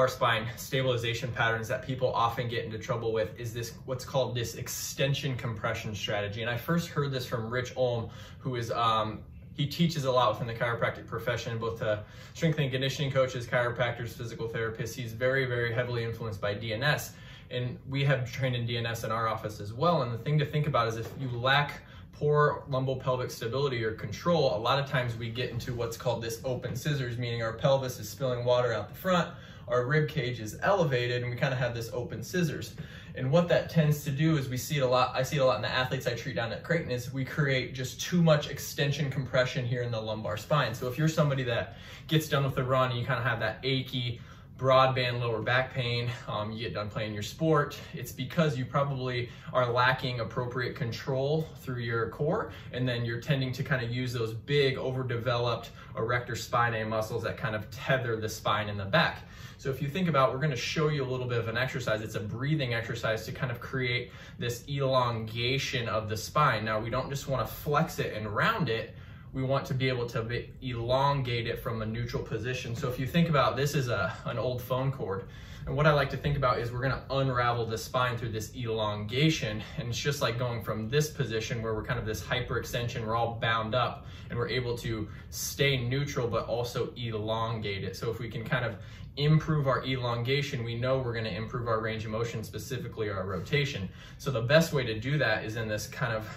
lumbar spine stabilization patterns that people often get into trouble with is this, what's called this extension compression strategy. And I first heard this from Rich Ulm, who is, he teaches a lot within the chiropractic profession, both to strength and conditioning coaches, chiropractors, physical therapists. He's very, very heavily influenced by DNS. And we have trained in DNS in our office as well. And the thing to think about is if you lack poor lumbopelvic stability or control, a lot of times we get into what's called this open scissors, meaning our pelvis is spilling water out the front, our rib cage is elevated, and we kind of have this open scissors. And what that tends to do is we see it a lot, I see it a lot in the athletes I treat down at Creighton, is we create just too much extension compression here in the lumbar spine. So if you're somebody that gets done with the run and you kind of have that achy, broadband lower back pain, you get done playing your sport, it's because you probably are lacking appropriate control through your core, and then you're tending to kind of use those big overdeveloped erector spinae muscles that kind of tether the spine in the back. So if you think about, we're gonna show you a little bit of an exercise, it's a breathing exercise to kind of create this elongation of the spine. Now we don't just wanna flex it and round it, we want to be able to elongate it from a neutral position. So if you think about, this is an old phone cord. And what I like to think about is we're gonna unravel the spine through this elongation. And it's just like going from this position where we're kind of this hyperextension, we're all bound up and we're able to stay neutral, but also elongate it. So if we can kind of improve our elongation, we know we're gonna improve our range of motion, specifically our rotation. So the best way to do that is in this kind of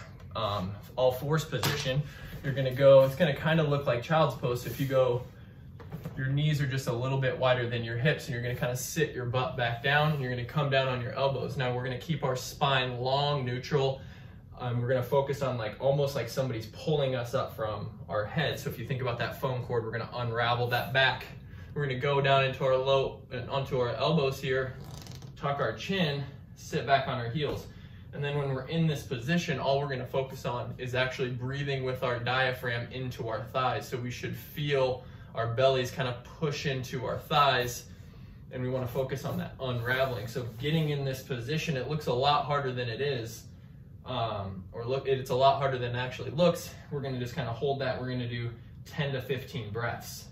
all fours position. You're gonna go, it's gonna kind of look like child's pose. If you go, your knees are just a little bit wider than your hips, and you're gonna kind of sit your butt back down, and you're gonna come down on your elbows. Now we're gonna keep our spine long, neutral. We're gonna focus on like almost like somebody's pulling us up from our head. So if you think about that foam cord, we're gonna unravel that back. We're gonna go down into our low and onto our elbows here, tuck our chin, sit back on our heels. And then when we're in this position, all we're gonna focus on is actually breathing with our diaphragm into our thighs. So we should feel our bellies kind of push into our thighs, and we wanna focus on that unraveling. So getting in this position, it looks a lot harder than it is, it's a lot harder than it actually looks. We're gonna just kind of hold that. We're gonna do 10 to 15 breaths.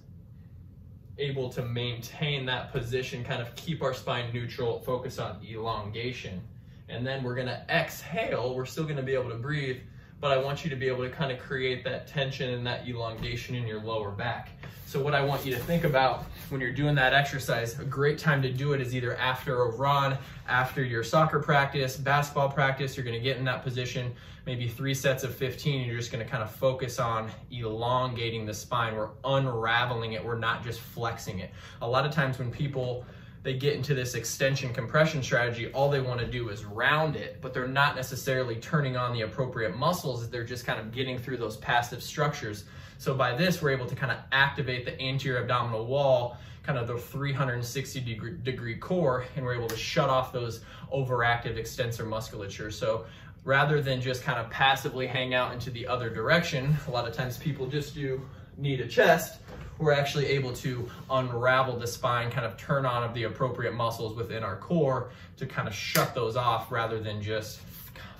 Able to maintain that position, kind of keep our spine neutral, focus on elongation. And then we're gonna exhale, we're still gonna be able to breathe, but I want you to be able to kind of create that tension and that elongation in your lower back. So what I want you to think about when you're doing that exercise, a great time to do it is either after a run, after your soccer practice, basketball practice, you're gonna get in that position, maybe 3 sets of 15, you're just gonna kind of focus on elongating the spine. We're unraveling it, we're not just flexing it. A lot of times when people, they get into this extension compression strategy, all they want to do is round it, but they're not necessarily turning on the appropriate muscles. They're just kind of getting through those passive structures. So by this, we're able to kind of activate the anterior abdominal wall, kind of the 360-degree core, and we're able to shut off those overactive extensor musculature. So rather than just kind of passively hang out into the other direction, a lot of times people just do knee to chest, we're actually able to unravel the spine, kind of turn on of the appropriate muscles within our core to kind of shut those off rather than just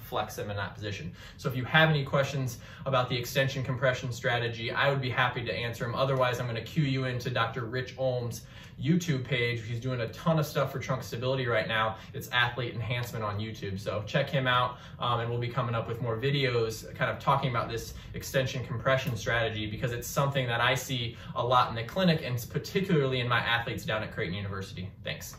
flex them in that position. So if you have any questions about the extension compression strategy, I would be happy to answer them. Otherwise, I'm gonna cue you into Dr. Rich Ulm's YouTube page. He's doing a ton of stuff for trunk stability right now. It's athlete enhancement on YouTube. So check him out, and we'll be coming up with more videos kind of talking about this extension compression strategy, because it's something that I see a lot in the clinic and particularly in my athletes down at Creighton University. Thanks.